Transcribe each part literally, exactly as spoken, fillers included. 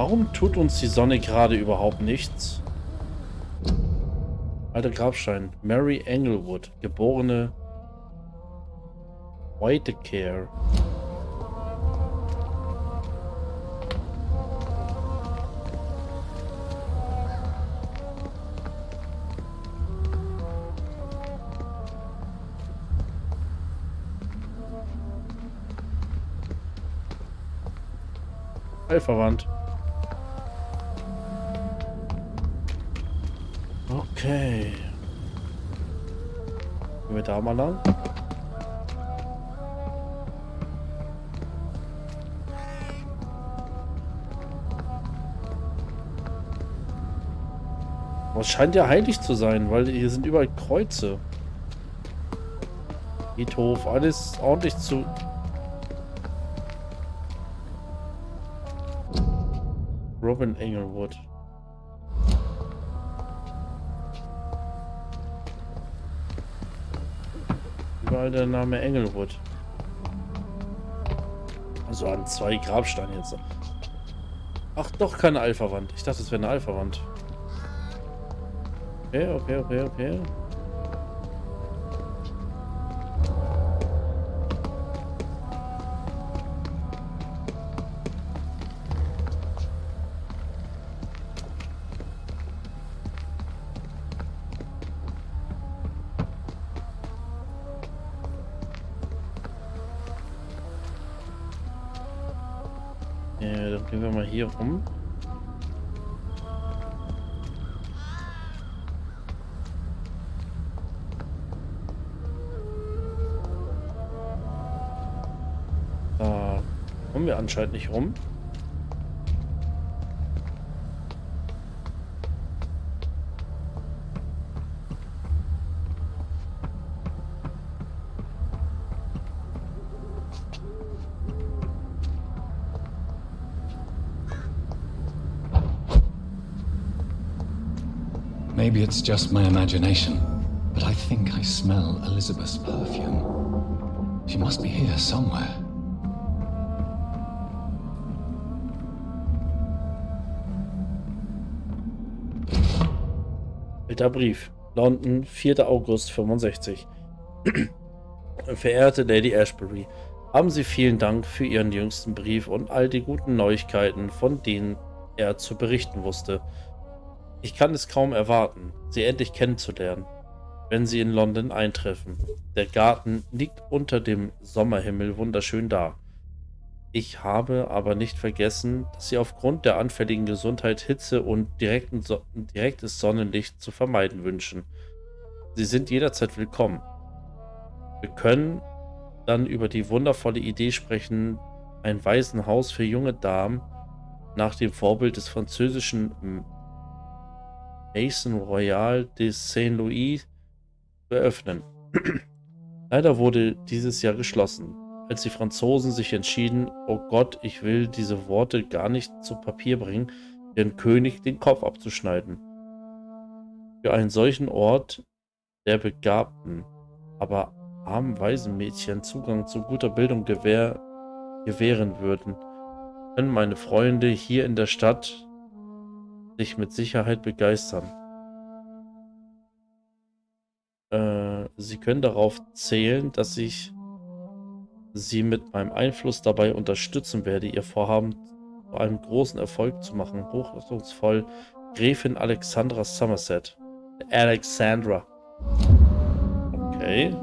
Warum tut uns die Sonne gerade überhaupt nichts? Alter Grabstein. Mary Englewood, geborene Boadicea. Heilverwandt. Okay. Gehen wir da mal lang? Aber es scheint ja heilig zu sein, weil hier sind überall Kreuze. Friedhof, alles ordentlich zu... Robin Englewood. Überall der Name Englewood. Also an zwei Grabsteinen jetzt. Ach doch, keine Allverwandt. Ich dachte, es wäre eine Allverwandt. Okay, okay, okay, okay. Hier rum. Da kommen wir anscheinend nicht rum. Maybe it's just my imagination, but I think I smell Elizabeth's perfume. She must be here somewhere. Alter Brief. London, vierter August fünfundsechzig. Verehrte Lady Ashbury, haben Sie vielen Dank für Ihren jüngsten Brief und all die guten Neuigkeiten, von denen er zu berichten wusste. Ich kann es kaum erwarten, sie endlich kennenzulernen, wenn sie in London eintreffen. Der Garten liegt unter dem Sommerhimmel wunderschön da. Ich habe aber nicht vergessen, dass sie aufgrund der anfälligen Gesundheit Hitze und direkten So- direktes Sonnenlicht zu vermeiden wünschen. Sie sind jederzeit willkommen. Wir können dann über die wundervolle Idee sprechen, ein Waisenhaus für junge Damen nach dem Vorbild des französischen Maison Royale de Saint-Louis zu eröffnen. Leider wurde dieses Jahr geschlossen, als die Franzosen sich entschieden, oh Gott, ich will diese Worte gar nicht zu Papier bringen, ihren König den Kopf abzuschneiden. Für einen solchen Ort der begabten, aber armen Waisenmädchen Zugang zu guter Bildung gewähr- gewähren würden, können meine Freunde hier in der Stadt sich mit Sicherheit begeistern. Äh, Sie können darauf zählen, dass ich Sie mit meinem Einfluss dabei unterstützen werde, Ihr Vorhaben zu einem großen Erfolg zu machen. Hochachtung, Gräfin Alexandra Somerset. Alexandra. Okay.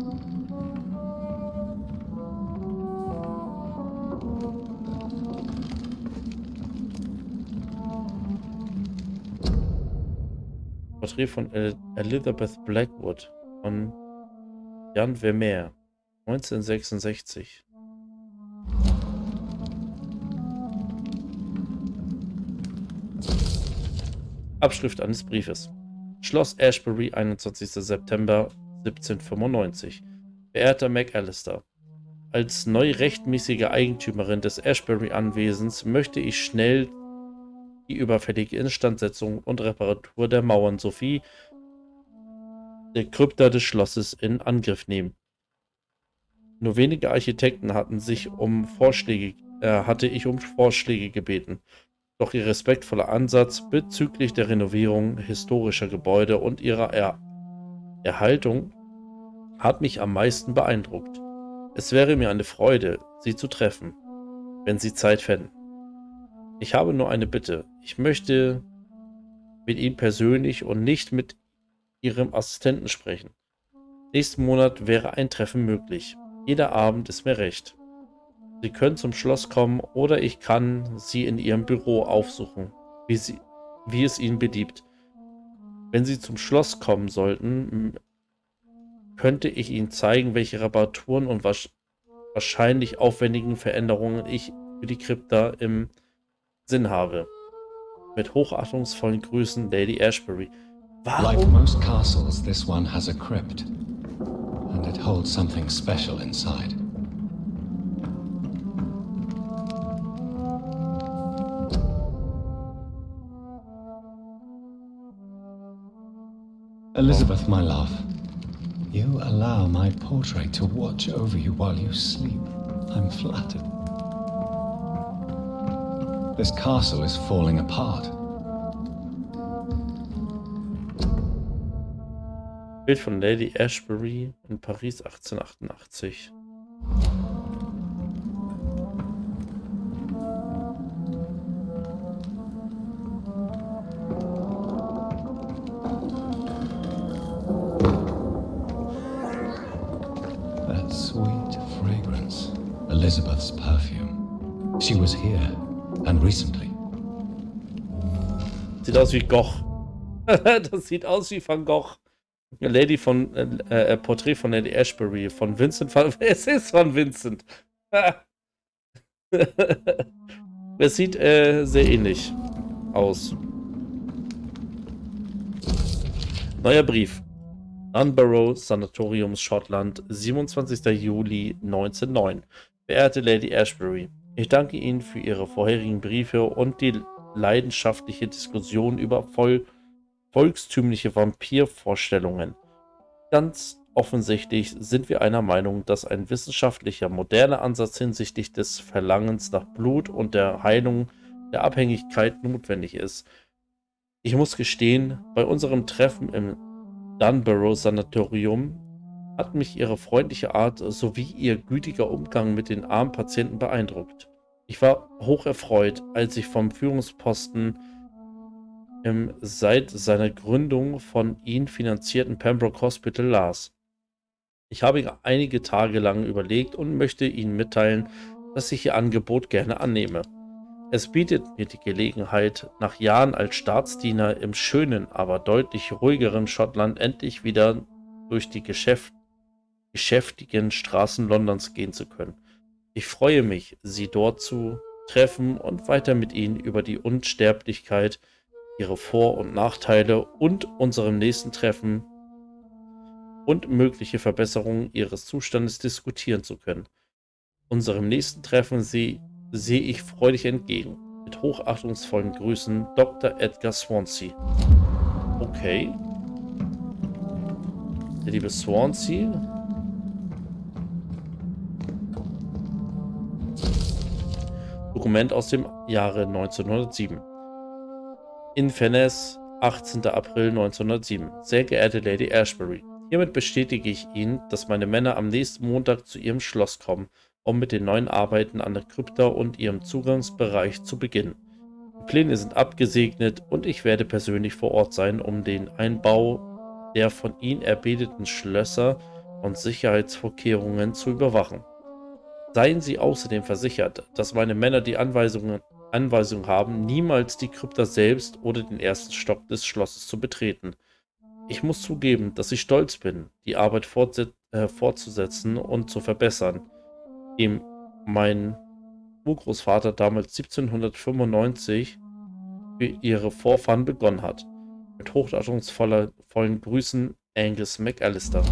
Porträt von El- Elizabeth Blackwood von Jan Vermeer, neunzehnhundertsechsundsechzig. Abschrift eines Briefes. Schloss Ashbury, einundzwanzigster September siebzehnhundertfünfundneunzig. Verehrter McAllister, als neu rechtmäßige Eigentümerin des Ashbury-Anwesens möchte ich schnell die überfällige Instandsetzung und Reparatur der Mauern sowie der Krypta des Schlosses in Angriff nehmen. Nur wenige Architekten hatten sich um Vorschläge, äh, hatte ich um Vorschläge gebeten. Doch ihr respektvoller Ansatz bezüglich der Renovierung historischer Gebäude und ihrer er Erhaltung hat mich am meisten beeindruckt. Es wäre mir eine Freude, Sie zu treffen, wenn Sie Zeit fänden. Ich habe nur eine Bitte. Ich möchte mit Ihnen persönlich und nicht mit Ihrem Assistenten sprechen. Nächsten Monat wäre ein Treffen möglich. Jeder Abend ist mir recht. Sie können zum Schloss kommen oder ich kann Sie in Ihrem Büro aufsuchen, wie, Sie, wie es Ihnen beliebt. Wenn Sie zum Schloss kommen sollten, könnte ich Ihnen zeigen, welche Reparaturen und wahrscheinlich aufwendigen Veränderungen ich für die Krypta im Sinn habe. Mit hochachtungsvollen Grüßen, Lady Ashbury. Warum? Like most castles, this one has a crypt, and it holds something special inside. Elizabeth, my love, you allow my portrait to watch over you while you sleep. I'm flattered. This castle is falling apart. Bild von Lady Ashbury in Paris achtzehnhundertachtundachtzig. That sweet fragrance, Elizabeth's perfume. She was here and recently. Sieht aus wie Gogh. Das sieht aus wie Van Gogh. Lady von, äh, äh, Porträt von Lady Ashbury, von Vincent Van, es ist von Vincent. Es sieht äh, sehr ähnlich aus. Neuer Brief. Dunbarrow Sanatorium, Schottland, siebenundzwanzigster Juli neunzehnhundertneun. Verehrte Lady Ashbury, ich danke Ihnen für Ihre vorherigen Briefe und die leidenschaftliche Diskussion über voll volkstümliche Vampirvorstellungen. Ganz offensichtlich sind wir einer Meinung, dass ein wissenschaftlicher, moderner Ansatz hinsichtlich des Verlangens nach Blut und der Heilung der Abhängigkeit notwendig ist. Ich muss gestehen, bei unserem Treffen im Dunbarrow Sanatorium hat mich Ihre freundliche Art sowie Ihr gütiger Umgang mit den armen Patienten beeindruckt. Ich war hocherfreut, als ich vom Führungsposten im seit seiner Gründung von ihm finanzierten Pembroke Hospital las. Ich habe einige Tage lang überlegt und möchte Ihnen mitteilen, dass ich Ihr Angebot gerne annehme. Es bietet mir die Gelegenheit, nach Jahren als Staatsdiener im schönen, aber deutlich ruhigeren Schottland endlich wieder durch die Geschäft- geschäftigen Straßen Londons gehen zu können. Ich freue mich, Sie dort zu treffen und weiter mit Ihnen über die Unsterblichkeit, Ihre Vor- und Nachteile und unserem nächsten Treffen und mögliche Verbesserungen Ihres Zustandes diskutieren zu können. Unserem nächsten Treffen sehe seh ich freudig entgegen. Mit hochachtungsvollen Grüßen, Doktor Edgar Swansea. Okay. Der liebe Swansea. Dokument aus dem Jahre neunzehnhundertsieben. Inverness, achtzehnter April neunzehnhundertsieben. Sehr geehrte Lady Ashbury, hiermit bestätige ich Ihnen, dass meine Männer am nächsten Montag zu Ihrem Schloss kommen, um mit den neuen Arbeiten an der Krypta und ihrem Zugangsbereich zu beginnen. Die Pläne sind abgesegnet und ich werde persönlich vor Ort sein, um den Einbau der von Ihnen erbeteten Schlösser und Sicherheitsvorkehrungen zu überwachen. Seien Sie außerdem versichert, dass meine Männer die Anweisungen Anweisung haben, niemals die Krypta selbst oder den ersten Stock des Schlosses zu betreten. Ich muss zugeben, dass ich stolz bin, die Arbeit äh, fortzusetzen und zu verbessern, dem mein Urgroßvater damals siebzehnhundertfünfundneunzig für ihre Vorfahren begonnen hat. Mit hochachtungsvollen Grüßen, Angus McAllister.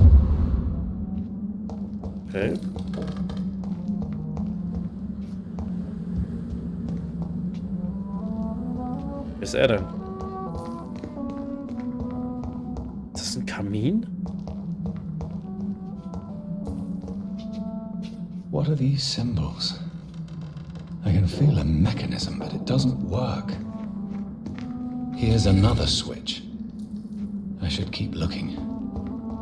Okay. Was ist er denn? Ist das ein Kamin? What are these symbols? I can feel a mechanism, but it doesn't work. Here's another switch. I should keep looking.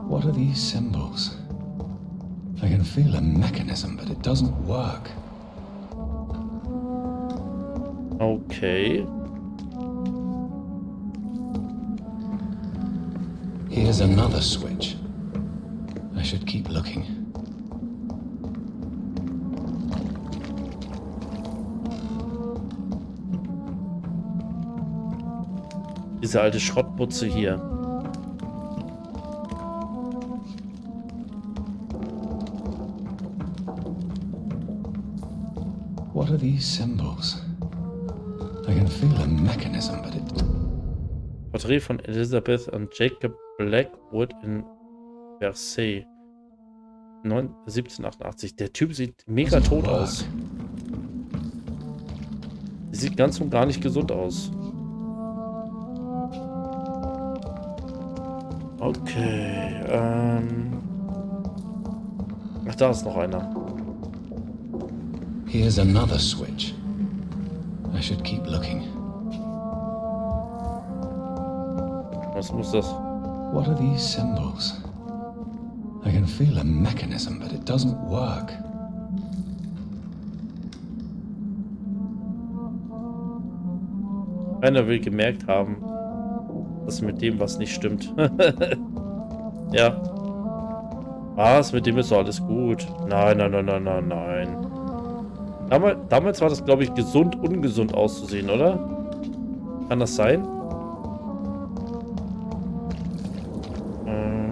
What are these symbols? I can feel a mechanism, but it doesn't work. Okay. Here's another switch. I should keep looking. Diese alte Schrottputze hier. What are these symbols? I can feel a mechanism, but it... Porträt von Elizabeth und Jacob Blackwood in Versailles. siebzehnhundertachtundachtzig. Der Typ sieht mega tot aus. Sieht ganz und gar nicht gesund aus. Okay, ähm... Ach, da ist noch einer. Here's another switch. I should keep looking. Was muss das? What are these symbols? I can feel a mechanism, but it doesn't work. Keiner will gemerkt haben, dass mit dem was nicht stimmt. Ja. Was? Mit dem ist doch alles gut. Nein, nein, nein, nein, nein, nein. Damals, damals war das, glaube ich, gesund, ungesund auszusehen, oder? Kann das sein? Ähm.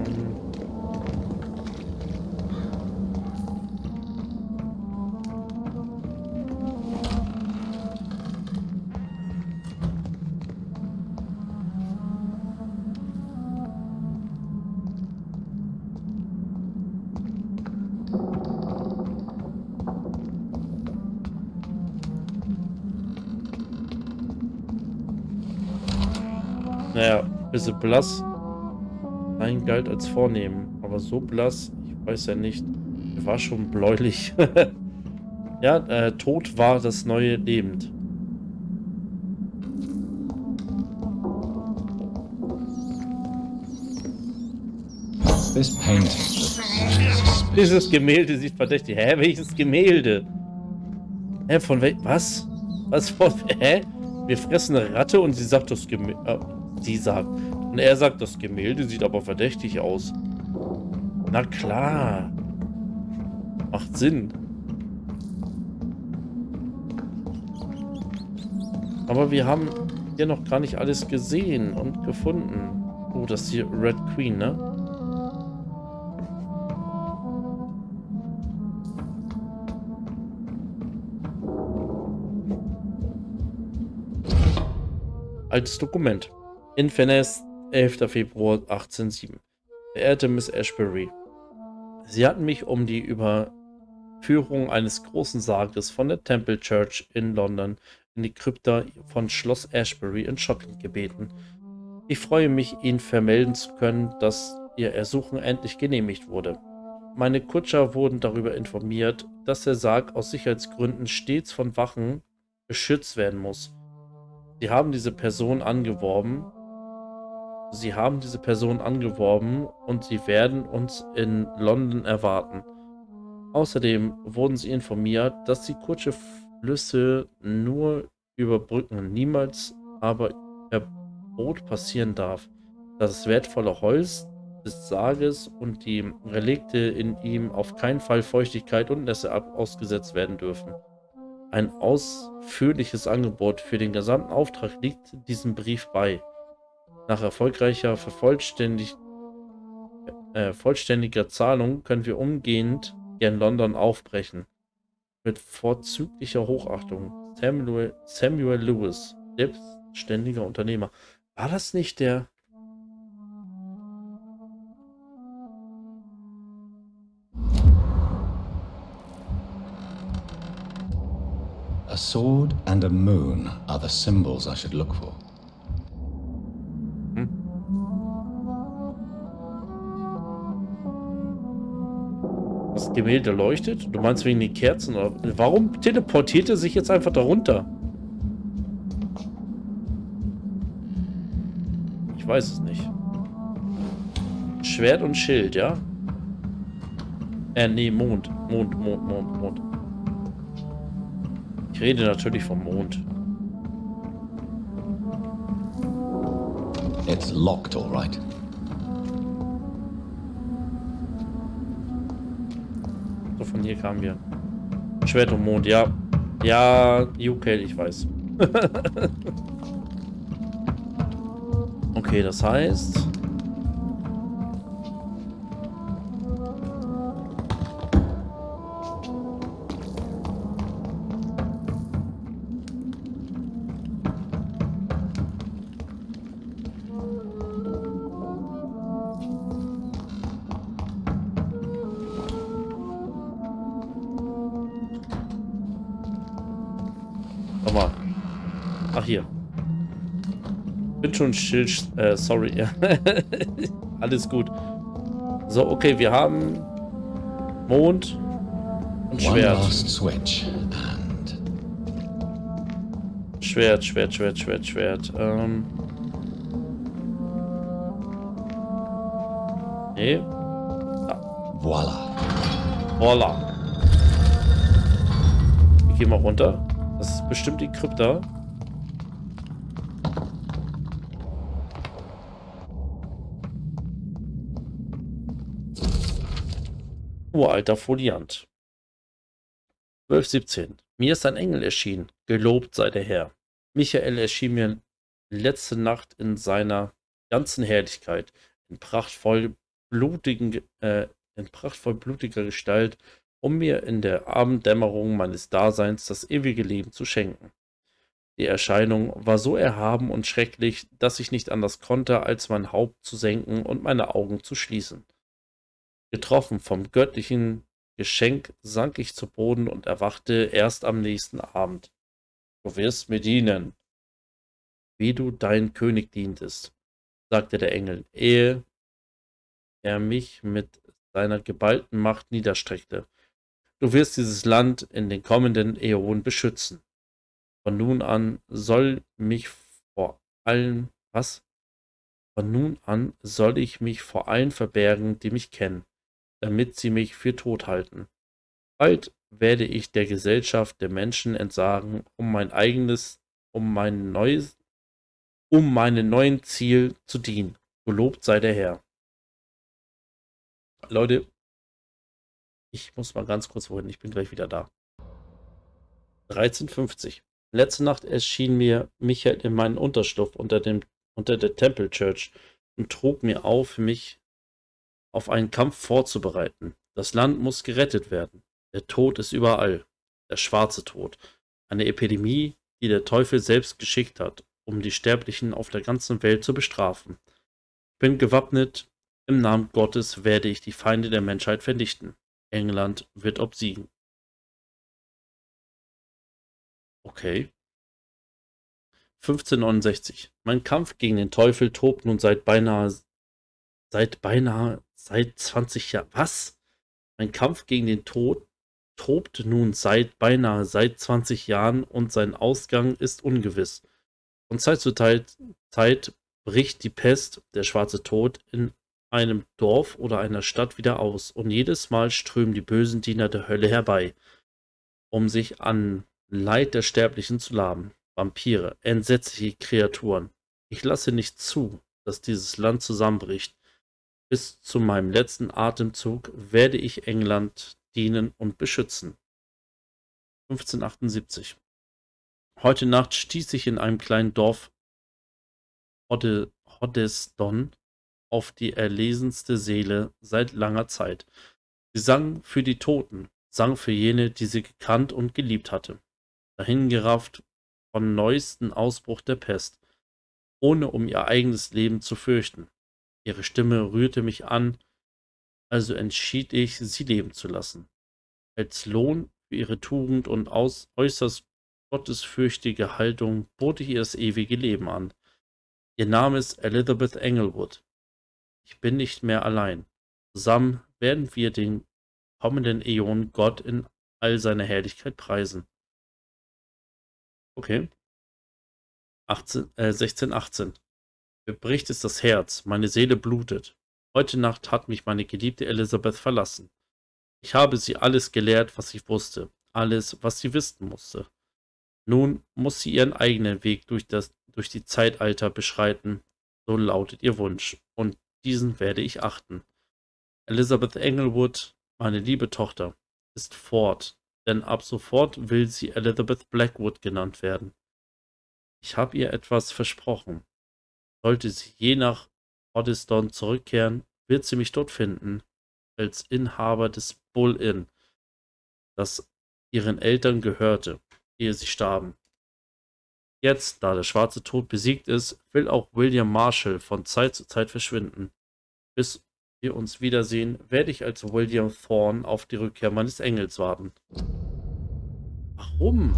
Naja, ein bisschen blass. Nein, galt als vornehm. Aber so blass, ich weiß ja nicht. Er war schon bläulich. Ja, äh, tot war das neue Lebend. Dieses Gemälde sieht verdächtig. Hä, welches Gemälde? Hä, von welchem? Was? Was von? Hä? Wir fressen eine Ratte und sie sagt das Gemälde. Äh, die sagt. Und er sagt, das Gemälde sieht aber verdächtig aus. Na klar. Macht Sinn. Aber wir haben hier noch gar nicht alles gesehen und gefunden. Oh, das ist hier Red Queen, ne? Altes Dokument. In Fenest, elfter Februar achtzehnhundertsieben. Verehrte Miss Ashbury, Sie hatten mich um die Überführung eines großen Sarges von der Temple Church in London in die Krypta von Schloss Ashbury in Schottland gebeten. Ich freue mich, Ihnen vermelden zu können, dass Ihr Ersuchen endlich genehmigt wurde. Meine Kutscher wurden darüber informiert, dass der Sarg aus Sicherheitsgründen stets von Wachen beschützt werden muss. Sie haben diese Person angeworben, Sie haben diese Person angeworben und sie werden uns in London erwarten. Außerdem wurden sie informiert, dass die Kutsche Flüsse nur überbrücken und niemals aber Verbot passieren darf, da das wertvolle Holz des Sarges und die Relikte in ihm auf keinen Fall Feuchtigkeit und Nässe ausgesetzt werden dürfen. Ein ausführliches Angebot für den gesamten Auftrag liegt diesem Brief bei. Nach erfolgreicher vervollständig, äh, vollständiger Zahlung können wir umgehend hier in London aufbrechen. Mit vorzüglicher Hochachtung. Samuel, Samuel Lewis, selbstständiger Unternehmer. War das nicht der... A sword and a moon are the symbols I should look for. das Gemälde leuchtet? Du meinst wegen den Kerzen? Oder warum teleportiert er sich jetzt einfach darunter? Ich weiß es nicht. Schwert und Schild, ja? Äh, nee, Mond. Mond, Mond, Mond, Mond. Ich rede natürlich vom Mond. It's locked, all right. So, von hier kamen wir. Schwert und Mond, ja. Ja, U K, ich weiß. Okay, das heißt... schon Schild, äh, sorry. Alles gut. So, okay, wir haben Mond und Schwert. Schwert, Schwert, Schwert, Schwert, Schwert. Ähm. Nee. Ah. Voila. Voila. Wir gehen mal runter. Das ist bestimmt die Krypta. Uralter Foliant. zwölf siebzehn. Mir ist ein Engel erschienen. Gelobt sei der Herr. Michael erschien mir letzte Nacht in seiner ganzen Herrlichkeit, in prachtvoll blutigen, äh, in prachtvoll blutiger Gestalt, um mir in der Abenddämmerung meines Daseins das ewige Leben zu schenken. Die Erscheinung war so erhaben und schrecklich, dass ich nicht anders konnte, als mein Haupt zu senken und meine Augen zu schließen. Getroffen vom göttlichen Geschenk sank ich zu Boden und erwachte erst am nächsten Abend. Du wirst mir dienen, wie du dein König dientest, sagte der Engel, ehe er mich mit seiner geballten Macht niederstreckte. Du wirst dieses Land in den kommenden Äonen beschützen. Von nun an soll mich vor allem was? Von nun an soll ich mich vor allen verbergen, die mich kennen, damit sie mich für tot halten. Bald werde ich der Gesellschaft der Menschen entsagen, um mein eigenes, um mein neues, um meinem neuen Ziel zu dienen. Gelobt sei der Herr. Leute, ich muss mal ganz kurz wohin, ich bin gleich wieder da. dreizehn fünfzig. Letzte Nacht erschien mir Michael in meinem Unterschlupf unter, dem, unter der Temple Church und trug mir auf, mich auf einen Kampf vorzubereiten. Das Land muss gerettet werden. Der Tod ist überall. Der schwarze Tod. Eine Epidemie, die der Teufel selbst geschickt hat, um die Sterblichen auf der ganzen Welt zu bestrafen. Ich bin gewappnet. Im Namen Gottes werde ich die Feinde der Menschheit vernichten. England wird obsiegen. Okay. fünfzehn neunundsechzig. Mein Kampf gegen den Teufel tobt nun seit beinahe Seit beinahe, seit zwanzig Jahren, was? Mein Kampf gegen den Tod tobt nun seit beinahe, seit zwanzig Jahren und sein Ausgang ist ungewiss. Von Zeit zu Zeit, Zeit bricht die Pest, der schwarze Tod, in einem Dorf oder einer Stadt wieder aus und jedes Mal strömen die bösen Diener der Hölle herbei, um sich an Leid der Sterblichen zu laben. Vampire, entsetzliche Kreaturen. Ich lasse nicht zu, dass dieses Land zusammenbricht. Bis zu meinem letzten Atemzug werde ich England dienen und beschützen. fünfzehn achtundsiebzig. Heute Nacht stieß ich in einem kleinen Dorf Hoddesdon auf die erlesenste Seele seit langer Zeit. Sie sang für die Toten, sang für jene, die sie gekannt und geliebt hatte. Dahingerafft vom neuesten Ausbruch der Pest, ohne um ihr eigenes Leben zu fürchten. Ihre Stimme rührte mich an, also entschied ich, sie leben zu lassen. Als Lohn für ihre Tugend und aus äußerst gottesfürchtige Haltung bot ich ihr das ewige Leben an. Ihr Name ist Elizabeth Englewood. Ich bin nicht mehr allein. Zusammen werden wir den kommenden Äonen Gott in all seiner Herrlichkeit preisen. Okay. achtzehn, äh, sechzehn, achtzehn. Bricht ist das Herz, meine Seele blutet. Heute Nacht hat mich meine geliebte Elizabeth verlassen. Ich habe sie alles gelehrt, was ich wusste, alles, was sie wissen musste. Nun muss sie ihren eigenen Weg durch, das, durch die Zeitalter beschreiten, so lautet ihr Wunsch, und diesen werde ich achten. Elizabeth Englewood, meine liebe Tochter, ist fort, denn ab sofort will sie Elizabeth Blackwood genannt werden. Ich habe ihr etwas versprochen. Sollte sie je nach Hoddesdon zurückkehren, wird sie mich dort finden, als Inhaber des Bull Inn, das ihren Eltern gehörte, ehe sie starben. Jetzt, da der schwarze Tod besiegt ist, will auch William Marshall von Zeit zu Zeit verschwinden. Bis wir uns wiedersehen, werde ich als William Thorne auf die Rückkehr meines Engels warten. Warum?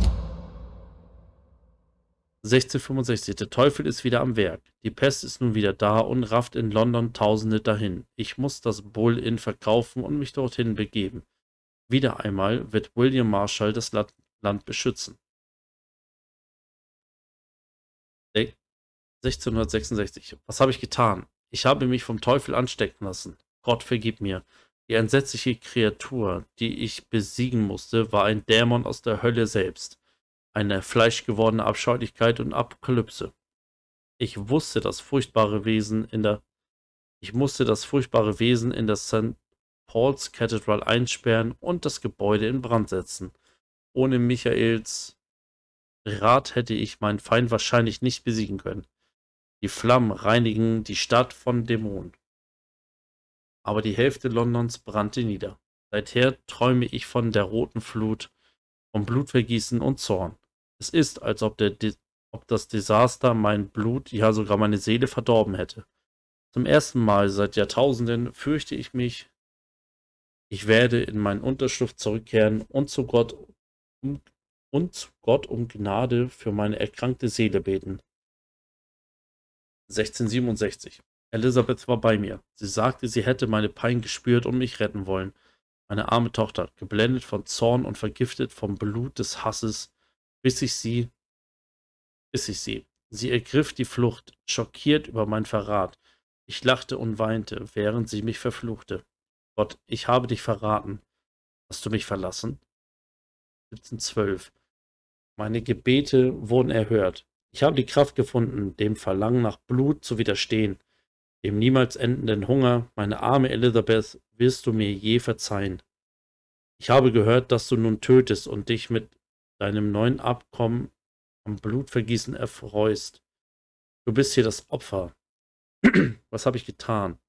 sechzehnhundertfünfundsechzig. Der Teufel ist wieder am Werk. Die Pest ist nun wieder da und rafft in London Tausende dahin. Ich muss das Bull Inn verkaufen und mich dorthin begeben. Wieder einmal wird William Marshall das Land beschützen. sechzehnhundertsechsundsechzig. Was habe ich getan? Ich habe mich vom Teufel anstecken lassen. Gott vergib mir. Die entsetzliche Kreatur, die ich besiegen musste, war ein Dämon aus der Hölle selbst. Eine fleischgewordene Abscheulichkeit und Apokalypse. Ich wusste das furchtbare Wesen in der Ich musste das furchtbare Wesen in der Saint Paul's Cathedral einsperren und das Gebäude in Brand setzen. Ohne Michaels Rat hätte ich meinen Feind wahrscheinlich nicht besiegen können. Die Flammen reinigen die Stadt von Dämonen. Aber die Hälfte Londons brannte nieder. Seither träume ich von der roten Flut, vom Blutvergießen und Zorn. Es ist, als ob, der De- ob das Desaster mein Blut, ja sogar meine Seele verdorben hätte. Zum ersten Mal seit Jahrtausenden fürchte ich mich, ich werde in meinen Unterschlupf zurückkehren und zu Gott um, und zu Gott um Gnade für meine erkrankte Seele beten. sechzehnhundertsiebenundsechzig. Elizabeth war bei mir. Sie sagte, sie hätte meine Pein gespürt und mich retten wollen. Meine arme Tochter, geblendet von Zorn und vergiftet vom Blut des Hasses, biss ich sie, biss ich sie. Sie ergriff die Flucht, schockiert über meinen Verrat. Ich lachte und weinte, während sie mich verfluchte. Gott, ich habe dich verraten. Hast du mich verlassen? siebzehnhundertzwölf. Meine Gebete wurden erhört. Ich habe die Kraft gefunden, dem Verlangen nach Blut zu widerstehen. Dem niemals endenden Hunger, meine arme Elizabeth, wirst du mir je verzeihen. Ich habe gehört, dass du nun tötest und dich mit deinem neuen Abkommen am Blutvergießen erfreust. Du bist hier das Opfer. Was habe ich getan?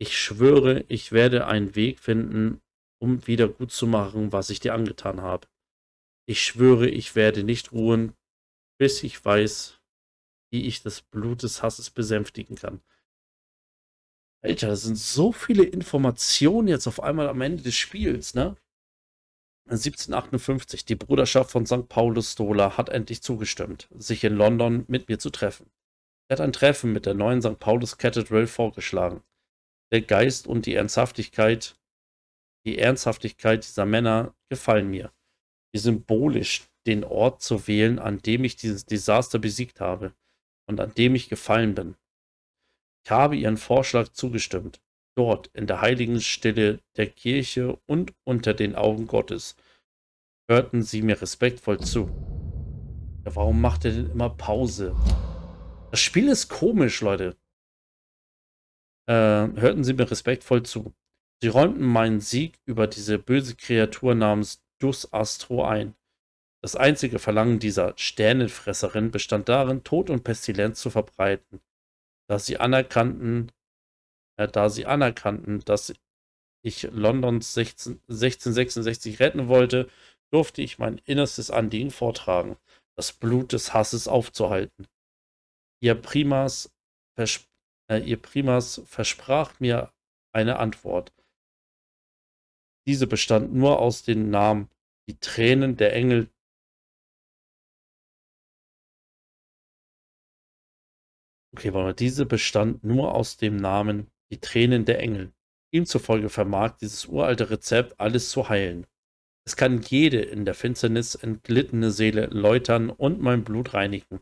Ich schwöre, ich werde einen Weg finden, um wieder gut zu machen, was ich dir angetan habe. Ich schwöre, ich werde nicht ruhen, bis ich weiß, wie ich das Blut des Hasses besänftigen kann. Alter, das sind so viele Informationen jetzt auf einmal am Ende des Spiels, ne? siebzehnhundertachtundfünfzig. Die Bruderschaft von Sankt Paulus Stola hat endlich zugestimmt, sich in London mit mir zu treffen. Er hat ein Treffen mit der neuen Sankt Paulus Cathedral vorgeschlagen. Der Geist und die Ernsthaftigkeit, die Ernsthaftigkeit dieser Männer gefallen mir. Wie symbolisch, den Ort zu wählen, an dem ich dieses Desaster besiegt habe und an dem ich gefallen bin. Ich habe ihren Vorschlag zugestimmt, dort in der heiligen Stille der Kirche und unter den Augen Gottes. Hörten sie mir respektvoll zu. Ja, warum macht er denn immer Pause? Das Spiel ist komisch, Leute. Äh, hörten sie mir respektvoll zu. Sie räumten meinen Sieg über diese böse Kreatur namens Dusastro ein. Das einzige Verlangen dieser Sternenfresserin bestand darin, Tod und Pestilenz zu verbreiten. Da sie anerkannten, äh, da sie anerkannten, dass ich Londons sechzehnhundertsechsundsechzig retten wollte, durfte ich mein innerstes Anliegen vortragen, das Blut des Hasses aufzuhalten. Ihr Primas, versp- äh, ihr Primas versprach mir eine Antwort. Diese bestand nur aus den Namen, die Tränen der Engel, Okay, diese bestand nur aus dem Namen Die Tränen der Engel. Ihm zufolge vermag dieses uralte Rezept, alles zu heilen. Es kann jede in der Finsternis entglittene Seele läutern und mein Blut reinigen.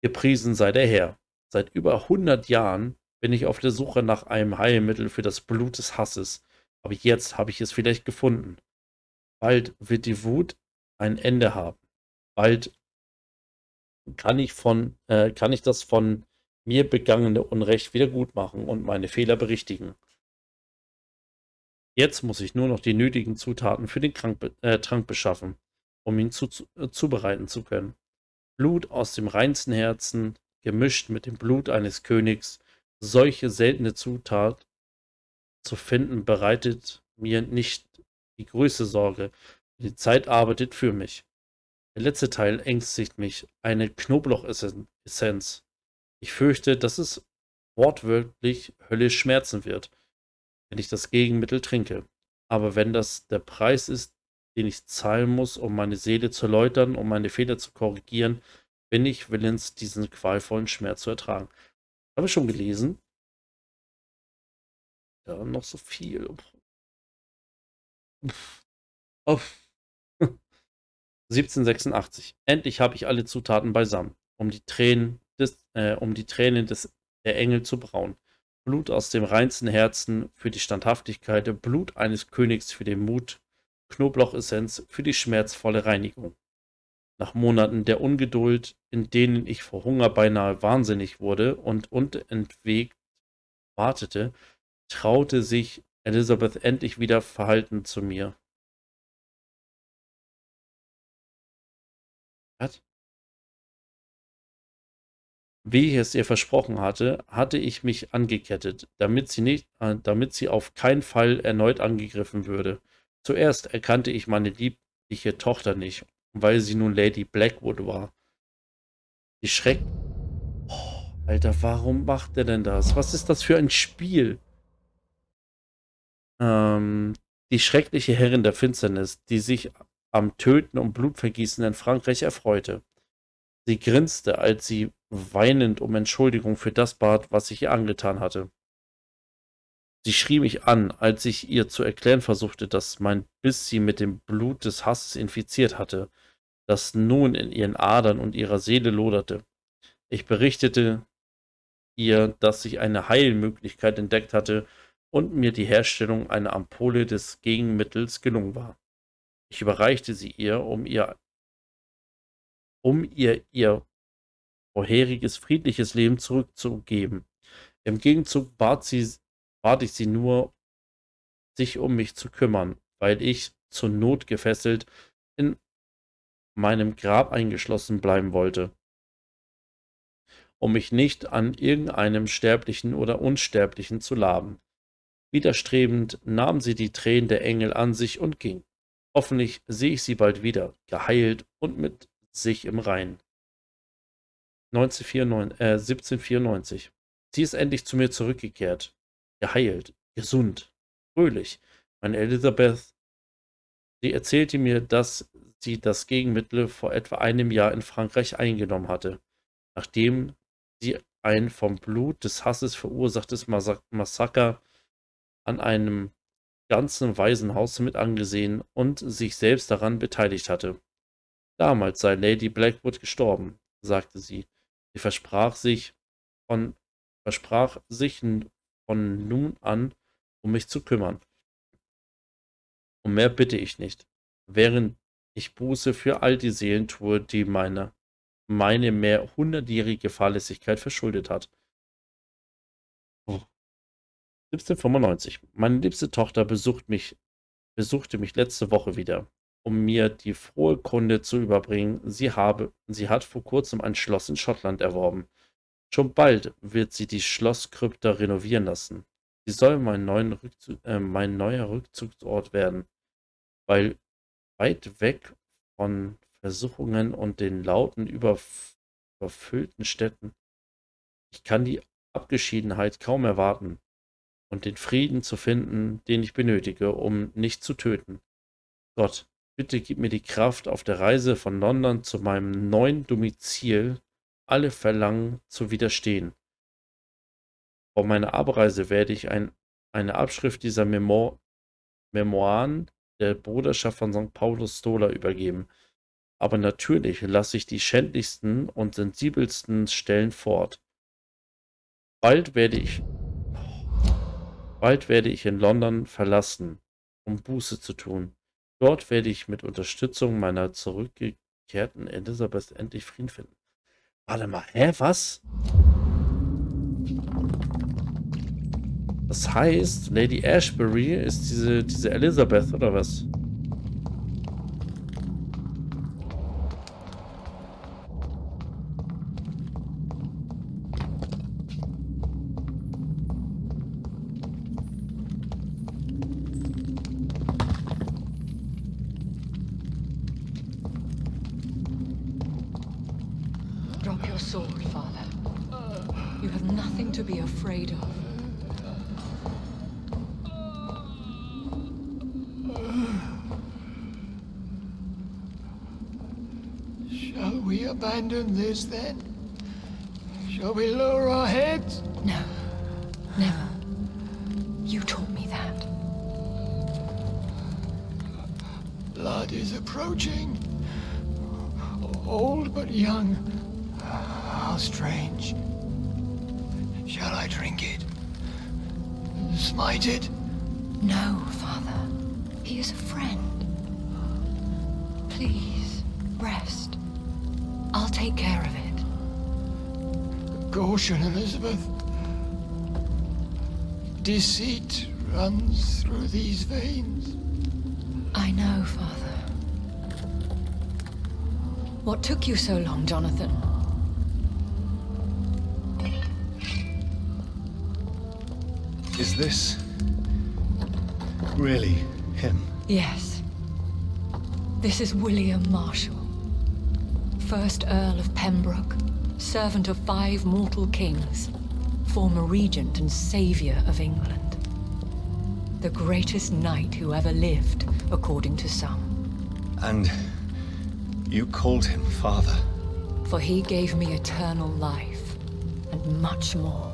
Gepriesen sei der Herr. Seit über hundert Jahren bin ich auf der Suche nach einem Heilmittel für das Blut des Hasses, aber jetzt habe ich es vielleicht gefunden. Bald wird die Wut ein Ende haben. Bald kann ich, von, äh, kann ich das von mir begangene Unrecht wiedergutmachen und meine Fehler berichtigen. Jetzt muss ich nur noch die nötigen Zutaten für den Trank, äh, Trank beschaffen, um ihn zu, zu, äh, zubereiten zu können. Blut aus dem reinsten Herzen, gemischt mit dem Blut eines Königs, solche seltene Zutat zu finden, bereitet mir nicht die größte Sorge. Die Zeit arbeitet für mich. Der letzte Teil ängstigt mich, eine Knoblauchessenz. Ich fürchte, dass es wortwörtlich höllisch schmerzen wird, wenn ich das Gegenmittel trinke. Aber wenn das der Preis ist, den ich zahlen muss, um meine Seele zu läutern, um meine Fehler zu korrigieren, bin ich willens, diesen qualvollen Schmerz zu ertragen. Habe ich schon gelesen? Ja, noch so viel. Uff. Uff. siebzehnhundertsechsundachtzig. Endlich habe ich alle Zutaten beisammen, um die Tränen, des, äh, um die Tränen des, der Engel zu brauen. Blut aus dem reinsten Herzen für die Standhaftigkeit, Blut eines Königs für den Mut, Knoblauchessenz für die schmerzvolle Reinigung. Nach Monaten der Ungeduld, in denen ich vor Hunger beinahe wahnsinnig wurde und unentwegt wartete, traute sich Elizabeth endlich wieder verhalten zu mir. Wie ich es ihr versprochen hatte, hatte ich mich angekettet, damit sie nicht, äh, damit sie auf keinen Fall erneut angegriffen würde. Zuerst erkannte ich meine liebliche Tochter nicht, weil sie nun Lady Blackwood war. Die Schreck... Oh, Alter, warum macht er denn das? Was ist das für ein Spiel? Ähm, die schreckliche Herrin der Finsternis, die sich am Töten und Blutvergießen in Frankreich erfreute. Sie grinste, als sie weinend um Entschuldigung für das bat, was ich ihr angetan hatte. Sie schrie mich an, als ich ihr zu erklären versuchte, dass mein Biss sie mit dem Blut des Hasses infiziert hatte, das nun in ihren Adern und ihrer Seele loderte. Ich berichtete ihr, dass ich eine Heilmöglichkeit entdeckt hatte und mir die Herstellung einer Ampulle des Gegenmittels gelungen war. Ich überreichte sie ihr, um ihr um ihr ihr vorheriges friedliches Leben zurückzugeben. Im Gegenzug bat, sie, bat ich sie nur, sich um mich zu kümmern, weil ich, zur Not gefesselt, in meinem Grab eingeschlossen bleiben wollte, um mich nicht an irgendeinem Sterblichen oder Unsterblichen zu laben. Widerstrebend nahm sie die Tränen der Engel an sich und ging. Hoffentlich sehe ich sie bald wieder, geheilt und mit sich im Reinen. siebzehnhundertvierundneunzig Sie ist endlich zu mir zurückgekehrt. Geheilt, gesund, fröhlich. Meine Elizabeth, sie erzählte mir, dass sie das Gegenmittel vor etwa einem Jahr in Frankreich eingenommen hatte, nachdem sie ein vom Blut des Hasses verursachtes Massaker an einem ganzen Waisenhaus mit angesehen und sich selbst daran beteiligt hatte. Damals sei Lady Blackwood gestorben, sagte sie. Sie versprach sich von, versprach sich von nun an, um mich zu kümmern. Um mehr bitte ich nicht, während ich Buße für all die Seelen tue, die meine, meine mehr hundertjährige Fahrlässigkeit verschuldet hat. Oh. siebzehnhundertfünfundneunzig Meine liebste Tochter besucht mich, besuchte mich letzte Woche wieder, um mir die frohe Kunde zu überbringen, sie habe, sie hat vor kurzem ein Schloss in Schottland erworben. Schon bald wird sie die Schlosskrypta renovieren lassen. Sie soll mein, neuen Rückzug, äh, mein neuer Rückzugsort werden, weil weit weg von Versuchungen und den lauten, überf- überfüllten Städten. Ich kann die Abgeschiedenheit kaum erwarten und den Frieden zu finden, den ich benötige, um nicht zu töten. Gott, bitte gib mir die Kraft, auf der Reise von London zu meinem neuen Domizil alle Verlangen zu widerstehen. Vor meiner Abreise werde ich ein eine Abschrift dieser Memo Memoiren der Bruderschaft von Sankt Paulus Stola übergeben. Aber natürlich lasse ich die schändlichsten und sensibelsten Stellen fort. Bald werde ich, bald werde ich in London verlassen, um Buße zu tun. Dort werde ich mit Unterstützung meiner zurückgekehrten Elisabeth endlich Frieden finden. Warte mal, hä, was? Das heißt, Lady Ashbury ist diese, diese Elizabeth, oder was? Abandon this then? Shall we lower our heads? No, never. You taught me that. Blood is approaching. Old but young. How strange. Shall I drink it? Smite it? No, Father. He is a friend. Please, rest. I'll take care of it. Caution, Elizabeth. Deceit runs through these veins. I know, Father. What took you so long, Jonathan? Is this really him? Yes. This is William Marshall. First Earl of Pembroke, servant of five mortal kings, former regent and saviour of England. The greatest knight who ever lived, according to some. And you called him Father? For he gave me eternal life, and much more.